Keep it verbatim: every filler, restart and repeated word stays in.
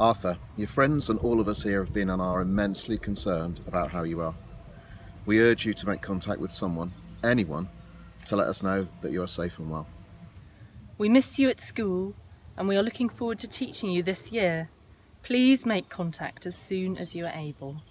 Arthur, your friends and all of us here have been and are immensely concerned about how you are. We urge you to make contact with someone, anyone, to let us know that you are safe and well. We miss you at school and we are looking forward to teaching you this year. Please make contact as soon as you are able.